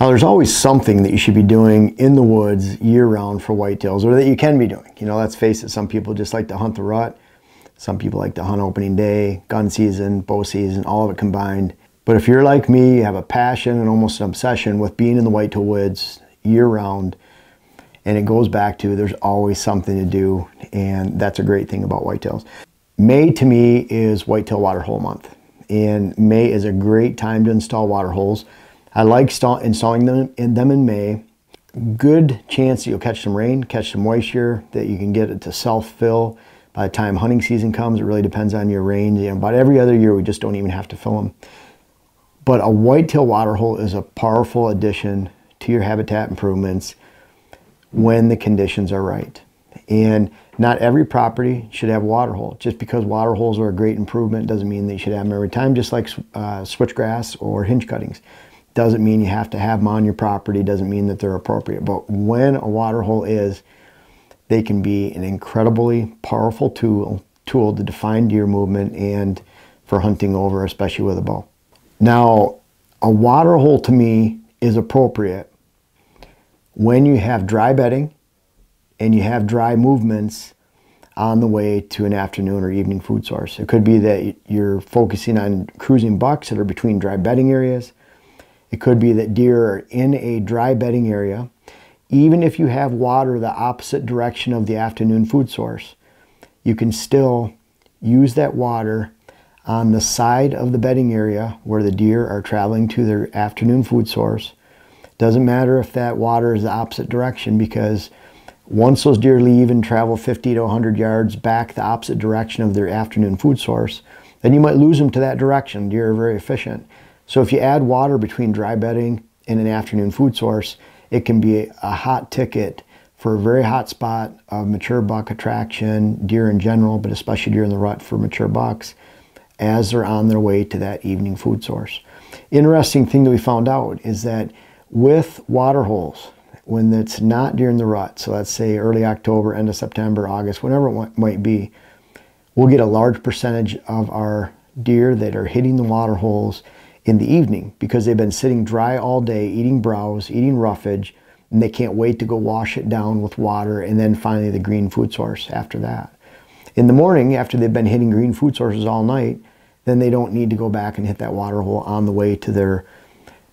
Now there's always something that you should be doing in the woods year-round for whitetails, or that you can be doing. You know, let's face it, some people just like to hunt the rut. Some people like to hunt opening day, gun season, bow season, all of it combined. But if you're like me, you have a passion and almost an obsession with being in the whitetail woods year-round, and it goes back to there's always something to do, and that's a great thing about whitetails. May to me is whitetail water hole month, and May is a great time to install water holes. I like installing them in May. Good chance that you'll catch some rain, catch some moisture, that you can get it to self-fill by the time hunting season comes. It really depends on your range. You know, about every other year, we just don't even have to fill them. But a whitetail water hole is a powerful addition to your habitat improvements when the conditions are right. And not every property should have a water hole. Just because water holes are a great improvement doesn't mean that you should have them every time, just like switchgrass or hinge cuttings. Doesn't mean you have to have them on your property, doesn't mean that they're appropriate. But when a water hole is, they can be an incredibly powerful tool to define deer movement and for hunting over, especially with a bow. Now, a water hole to me is appropriate when you have dry bedding and you have dry movements on the way to an afternoon or evening food source. It could be that you're focusing on cruising bucks that are between dry bedding areas. It could be that deer are in a dry bedding area. Even if you have water the opposite direction of the afternoon food source, you can still use that water on the side of the bedding area where the deer are traveling to their afternoon food source. Doesn't matter if that water is the opposite direction, because once those deer leave and travel 50 to 100 yards back the opposite direction of their afternoon food source, then you might lose them to that direction. Deer are very efficient. So if you add water between dry bedding and an afternoon food source, it can be a hot ticket for a very hot spot of mature buck attraction, deer in general, but especially deer in the rut for mature bucks as they're on their way to that evening food source. Interesting thing that we found out is that with water holes, when it's not during the rut, so let's say early October, end of September, August, whenever it might be, we'll get a large percentage of our deer that are hitting the water holes in the evening, because they've been sitting dry all day, eating browse, eating roughage, and they can't wait to go wash it down with water and then finally the green food source after that. In the morning, after they've been hitting green food sources all night, then they don't need to go back and hit that water hole on the way to their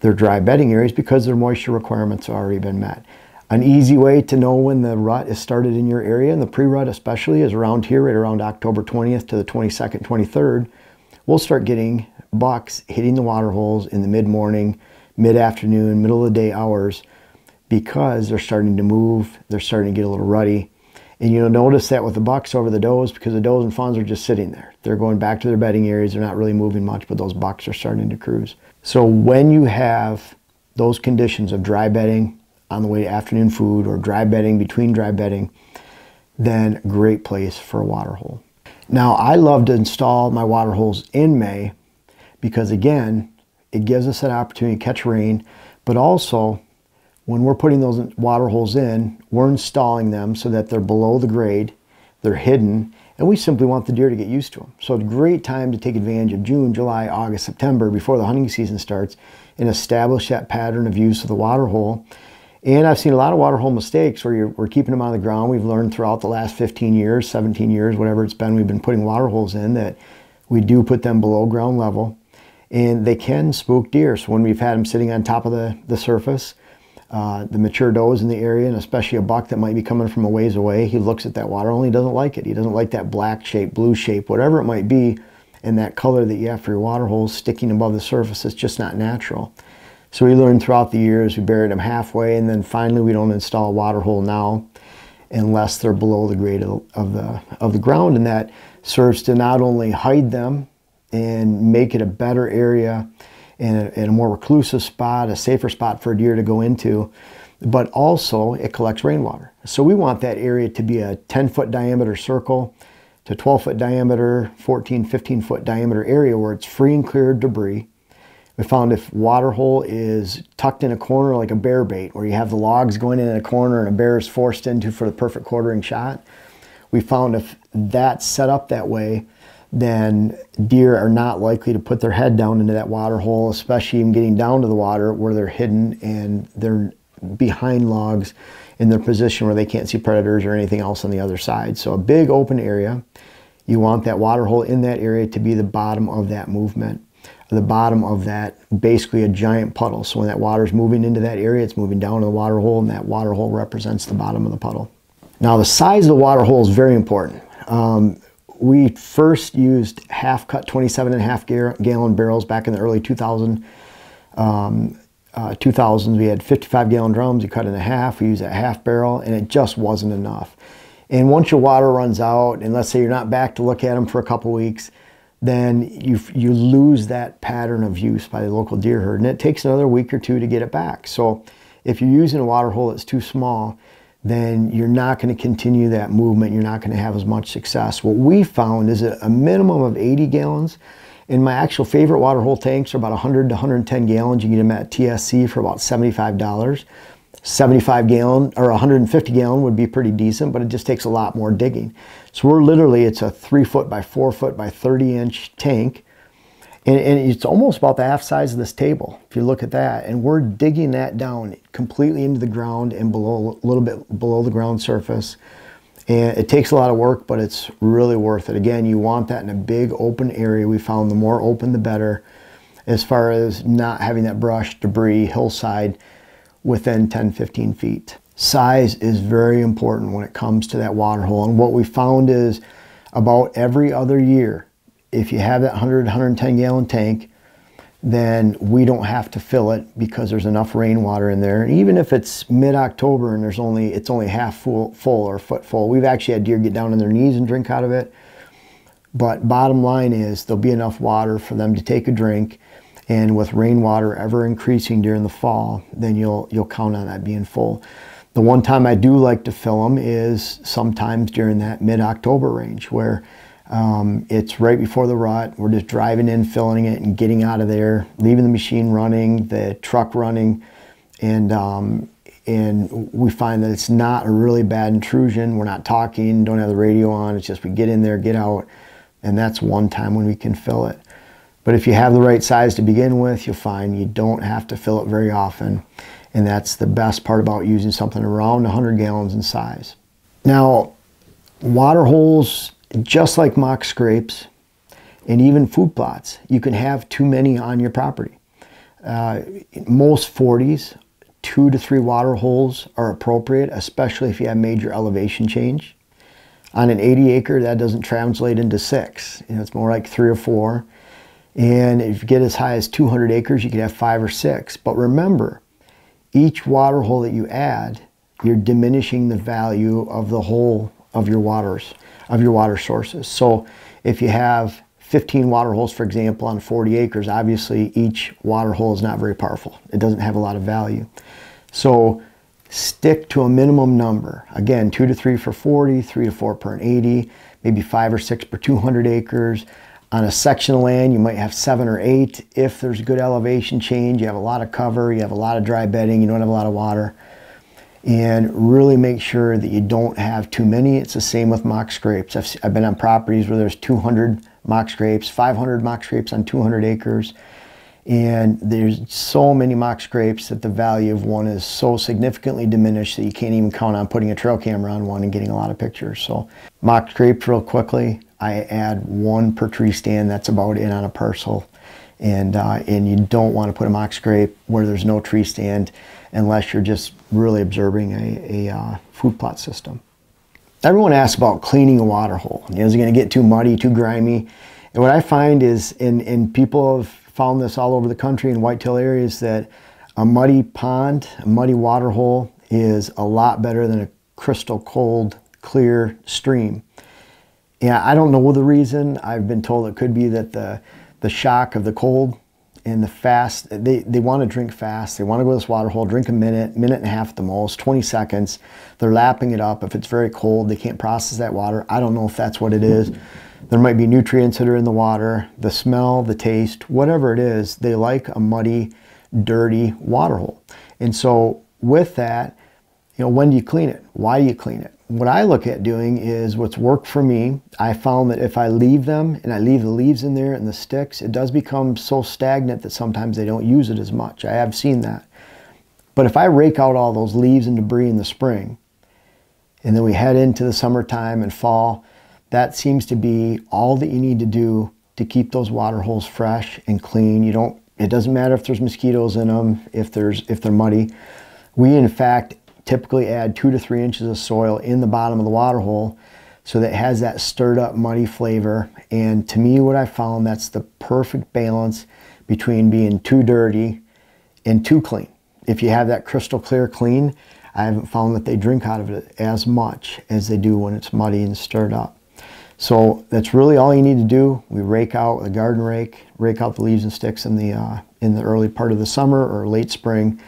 dry bedding areas, because their moisture requirements have already been met. An easy way to know when the rut is started in your area, and the pre-rut especially, is around here, right around October 20th to the 22nd, 23rd, we'll start getting bucks hitting the water holes in the mid-morning, mid-afternoon, middle of the day hours, because they're starting to move, they're starting to get a little ruddy. And you'll notice that with the bucks over the does, because the does and fawns are just sitting there. They're going back to their bedding areas, they're not really moving much, but those bucks are starting to cruise. So when you have those conditions of dry bedding on the way to afternoon food, or dry bedding between dry bedding, then great place for a water hole. Now, I love to install my water holes in May, because again, it gives us that opportunity to catch rain, but also when we're putting those water holes in, we're installing them so that they're below the grade, they're hidden, and we simply want the deer to get used to them. So a great time to take advantage of June, July, August, September, before the hunting season starts, and establish that pattern of use of the water hole. And I've seen a lot of water hole mistakes where we're keeping them on the ground. We've learned throughout the last 15 years, 17 years, whatever it's been, we've been putting water holes in, that we do put them below ground level, and they can spook deer. So when we've had them sitting on top of the surface, the mature does in the area, and especially a buck that might be coming from a ways away, he looks at that water hole and he doesn't like it. He doesn't like that black shape, blue shape, whatever it might be, and that color that you have for your water holes sticking above the surface is just not natural. So we learned throughout the years, we buried them halfway, and then finally we don't install a water hole now unless they're below the grade of the ground, and that serves to not only hide them and make it a better area and a more reclusive spot, a safer spot for a deer to go into, but also it collects rainwater. So we want that area to be a 10-foot diameter circle to 12-foot diameter, 14, 15-foot diameter area where it's free and clear of debris. We found if water hole is tucked in a corner like a bear bait, where you have the logs going in a corner and a bear is forced into for the perfect quartering shot, we found if that's set up that way, then deer are not likely to put their head down into that water hole, especially even getting down to the water where they're hidden and they're behind logs in their position where they can't see predators or anything else on the other side. So a big open area, you want that water hole in that area to be the bottom of that movement, the bottom of that, basically a giant puddle. So when that water is moving into that area, it's moving down to the water hole, and that water hole represents the bottom of the puddle. Now the size of the water hole is very important. We first used half-cut 27.5-gallon barrels back in the early 2000s. We had 55-gallon drums. You cut in half. We used a half barrel, and it just wasn't enough. And once your water runs out, and let's say you're not back to look at them for a couple weeks, then you lose that pattern of use by the local deer herd, and it takes another week or two to get it back. So if you're using a water hole that's too small, then you're not going to continue that movement. You're not going to have as much success. What we found is a minimum of 80 gallons. And my actual favorite water hole tanks are about 100 to 110 gallons. You can get them at TSC for about $75. 75 gallon or 150 gallon would be pretty decent, but it just takes a lot more digging. So we're literally, it's a 3-foot by 4-foot by 30-inch tank. And it's almost about the half size of this table, if you look at that. And we're digging that down completely into the ground and below, a little bit below the ground surface. And it takes a lot of work, but it's really worth it. Again, you want that in a big open area. We found the more open, the better, as far as not having that brush, debris, hillside within 10, 15 feet. Size is very important when it comes to that water hole. And what we found is about every other year, if you have that 100, 110 gallon tank, then we don't have to fill it because there's enough rainwater in there. And even if it's mid-October and it's only half full or a foot full, we've actually had deer get down on their knees and drink out of it. But bottom line is there'll be enough water for them to take a drink. And with rainwater ever increasing during the fall, then you'll count on that being full. The one time I do like to fill them is sometimes during that mid-October range where it's right before the rut. We're just driving in, filling it, and getting out of there, leaving the machine running, the truck running, and we find that it's not a really bad intrusion. We're not talking, don't have the radio on. It's just we get in there, get out, and that's one time when we can fill it. But if you have the right size to begin with, you'll find you don't have to fill it very often, and that's the best part about using something around 100 gallons in size. Now, water holes, just like mock scrapes and even food plots, you can have too many on your property. Most 40s, 2 to 3 water holes are appropriate, especially if you have major elevation change. On an 80 acre, that doesn't translate into 6. You know, it's more like 3 or 4. And if you get as high as 200 acres, you could have 5 or 6. But remember, each water hole that you add, you're diminishing the value of the whole of your waters, of your water sources. So if you have 15 water holes, for example, on 40 acres, obviously each water hole is not very powerful. It doesn't have a lot of value. So stick to a minimum number. Again, 2 to 3 for 40, 3 to 4 per an 80, maybe 5 or 6 per 200 acres. On a section of land, you might have 7 or 8. If there's good elevation change, you have a lot of cover, you have a lot of dry bedding, you don't have a lot of water. And really make sure that you don't have too many. It's the same with mock scrapes. I've been on properties where there's 200 mock scrapes, 500 mock scrapes on 200 acres. And there's so many mock scrapes that the value of one is so significantly diminished that you can't even count on putting a trail camera on one and getting a lot of pictures. So mock scrapes, real quickly, I add 1 per tree stand. That's about it on a parcel. And you don't want to put a mock scrape where there's no tree stand unless you're just really observing a food plot system. Everyone asks about cleaning a water hole. You know, is it going to get too muddy, too grimy? And what I find is, and people have found this all over the country in whitetail areas, that a muddy pond, a muddy water hole is a lot better than a crystal cold, clear stream. Yeah, I don't know the reason. I've been told it could be that the shock of the cold and the fast, they want to drink fast. They want to go to this water hole, drink a minute and a half at the most, 20 seconds. They're lapping it up. If it's very cold, they can't process that water. I don't know if that's what it is. There might be nutrients that are in the water, the smell, the taste, whatever it is, they like a muddy, dirty water hole. And so with that, when do you clean it? Why do you clean it? What I look at doing is what's worked for me. I found that if I leave them and I leave the leaves in there and the sticks, it does become so stagnant that sometimes they don't use it as much. I have seen that. But if I rake out all those leaves and debris in the spring, and then we head into the summertime and fall, that seems to be all that you need to do to keep those water holes fresh and clean. You don't, it doesn't matter if there's mosquitoes in them, if they're muddy. We in fact typically add 2 to 3 inches of soil in the bottom of the water hole so that it has that stirred up muddy flavor. And to me, what I found, that's the perfect balance between being too dirty and too clean. If you have that crystal clear clean, I haven't found that they drink out of it as much as they do when it's muddy and stirred up. So that's really all you need to do. We rake out the garden rake, rake out the leaves and sticks in the early part of the summer or late spring,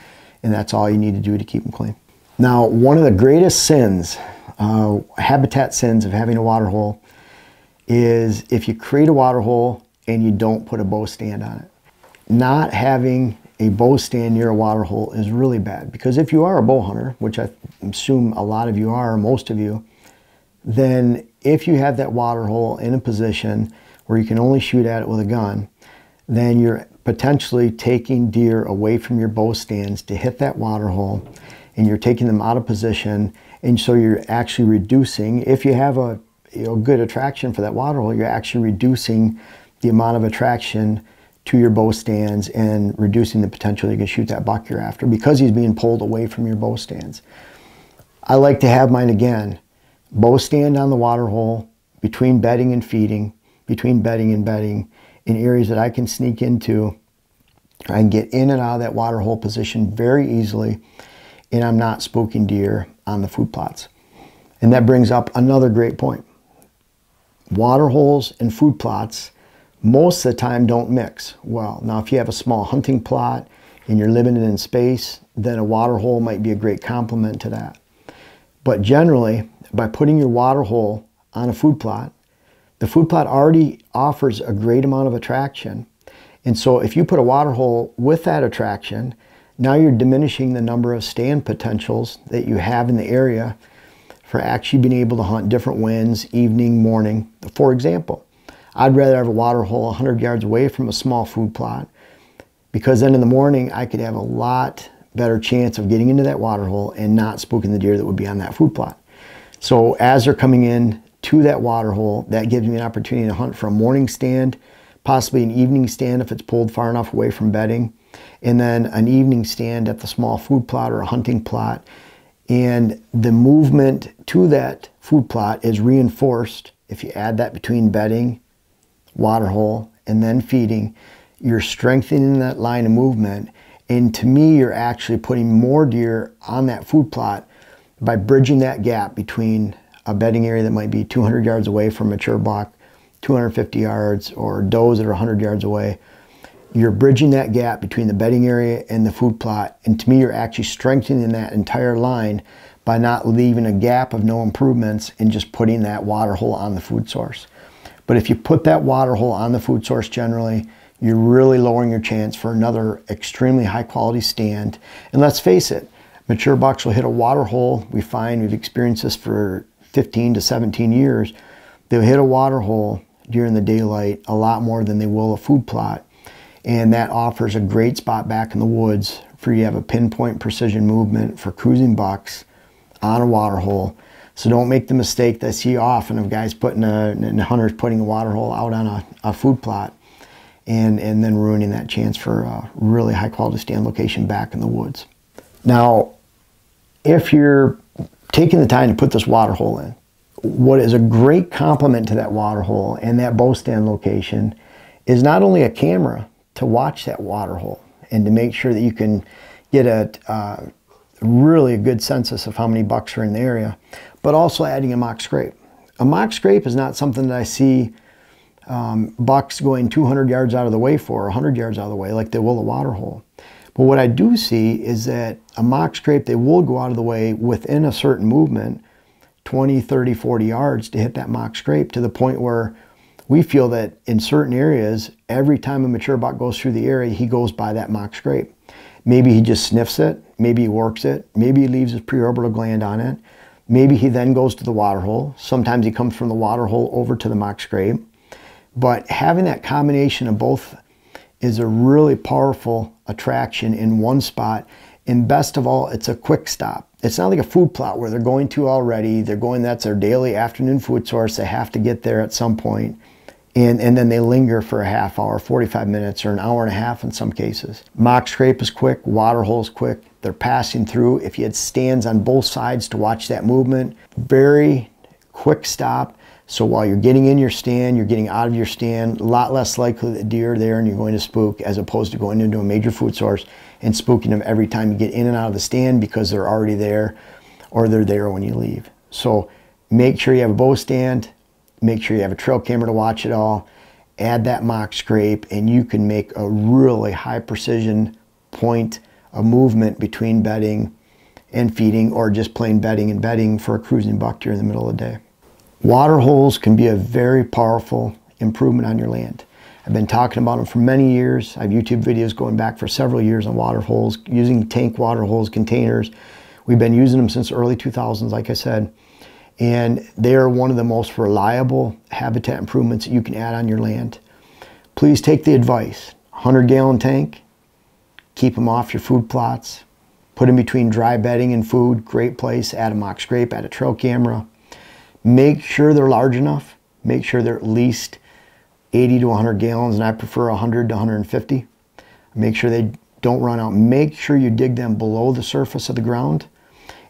and that's all you need to do to keep them clean. Now, one of the greatest sins, habitat sins of having a water hole is if you create a water hole and you don't put a bow stand on it. Not having a bow stand near a water hole is really bad, because if you are a bow hunter, which I assume a lot of you are, or most of you, then if you have that water hole in a position where you can only shoot at it with a gun, then you're potentially taking deer away from your bow stands to hit that water hole, and you're taking them out of position, and so you're actually reducing, if you have a good attraction for that water hole, you're actually reducing the amount of attraction to your bow stands and reducing the potential you can shoot that buck you're after, because he's being pulled away from your bow stands. I like to have mine, again, bow stand on the water hole, between bedding and feeding, between bedding and bedding, in areas that I can sneak into. I can get in and out of that water hole position very easily, and I'm not spooking deer on the food plots. And that brings up another great point. Water holes and food plots most of the time don't mix well. Now, if you have a small hunting plot and you're limited in space, then a water hole might be a great complement to that. But generally, by putting your water hole on a food plot, the food plot already offers a great amount of attraction. And so if you put a water hole with that attraction, now you're diminishing the number of stand potentials that you have in the area for actually being able to hunt different winds, evening, morning. For example, I'd rather have a water hole 100 yards away from a small food plot, because then in the morning I could have a lot better chance of getting into that water hole and not spooking the deer that would be on that food plot. So as they're coming in to that water hole, that gives me an opportunity to hunt for a morning stand, possibly an evening stand if it's pulled far enough away from bedding, and then an evening stand at the small food plot or a hunting plot. And the movement to that food plot is reinforced if you add that between bedding, water hole, and then feeding. You're strengthening that line of movement, and to me, you're actually putting more deer on that food plot by bridging that gap between a bedding area that might be 200 yards away from mature buck, 250 yards, or does that are 100 yards away. You're bridging that gap between the bedding area and the food plot, and to me, you're actually strengthening that entire line by not leaving a gap of no improvements and just putting that water hole on the food source. But if you put that water hole on the food source generally, you're really lowering your chance for another extremely high quality stand. And let's face it, mature bucks will hit a water hole. We find, we've experienced this for 15 to 17 years, they'll hit a water hole during the daylight a lot more than they will a food plot. And that offers a great spot back in the woods for you to have a pinpoint precision movement for cruising bucks on a water hole. So don't make the mistake that I see often of guys putting and hunters putting a water hole out on a food plot and then ruining that chance for a really high quality stand location back in the woods. Now, if you're taking the time to put this water hole in, what is a great complement to that water hole and that bow stand location is not only a camera to watch that water hole and to make sure that you can get a really a good census of how many bucks are in the area, but also adding a mock scrape. A mock scrape is not something that I see bucks going 200 yards out of the way for, or 100 yards out of the way like they will a water hole. But what I do see is that a mock scrape, they will go out of the way within a certain movement, 20, 30, 40 yards to hit that mock scrape, to the point where we feel that in certain areas, every time a mature buck goes through the area, he goes by that mock scrape. Maybe he just sniffs it. Maybe he works it. Maybe he leaves his preorbital gland on it. Maybe he then goes to the water hole. Sometimes he comes from the water hole over to the mock scrape. But having that combination of both is a really powerful attraction in one spot. And best of all, it's a quick stop. It's not like a food plot where they're going to already. They're going, that's their daily afternoon food source. They have to get there at some point. And then they linger for a half hour, 45 minutes, or an hour and a half in some cases. Mock scrape is quick, water hole's quick. They're passing through. If you had stands on both sides to watch that movement, very quick stop. So while you're getting in your stand, you're getting out of your stand, a lot less likely that deer are there and you're going to spook, as opposed to going into a major food source and spooking them every time you get in and out of the stand because they're already there or they're there when you leave. So make sure you have a bow stand. Make sure you have a trail camera to watch it all. Add that mock scrape and you can make a really high precision point of movement between bedding and feeding, or just plain bedding and bedding for a cruising buck during the middle of the day. Water holes can be a very powerful improvement on your land. I've been talking about them for many years. I have YouTube videos going back for several years on water holes, using tank water holes, containers. We've been using them since early 2000s, like I said. And they are one of the most reliable habitat improvements that you can add on your land. Please take the advice. 100-gallon tank, keep them off your food plots, put in between dry bedding and food, great place, add a mock scrape, add a trail camera. Make sure they're large enough. Make sure they're at least 80 to 100 gallons, and I prefer 100 to 150. Make sure they don't run out. Make sure you dig them below the surface of the ground.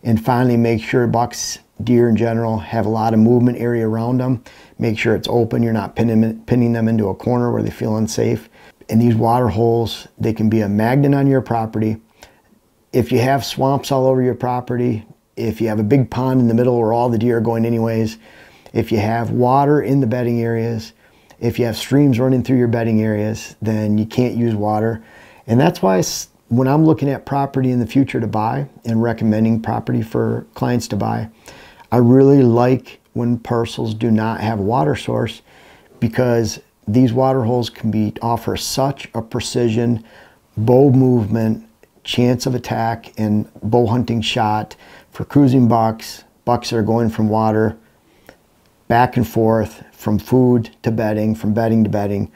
And finally, make sure bucks, deer in general, have a lot of movement area around them. Make sure it's open. You're not pinning them into a corner where they feel unsafe. And these water holes, they can be a magnet on your property. If you have swamps all over your property, if you have a big pond in the middle where all the deer are going anyways, if you have water in the bedding areas, if you have streams running through your bedding areas, then you can't use water. And that's why when I'm looking at property in the future to buy and recommending property for clients to buy, I really like when parcels do not have a water source, because these water holes can offer such a precision, bow movement, chance of attack, and bow hunting shot for cruising bucks, bucks that are going from water back and forth, from food to bedding, from bedding to bedding,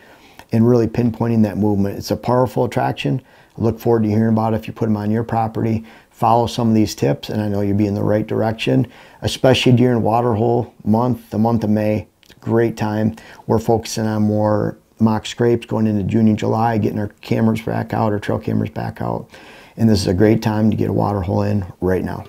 and really pinpointing that movement. It's a powerful attraction. I look forward to hearing about it if you put them on your property. Follow some of these tips, and I know you'll be in the right direction, especially during water hole month, the month of May. It's a great time. We're focusing on more mock scrapes going into June and July, getting our cameras back out, our trail cameras back out. And this is a great time to get a water hole in right now.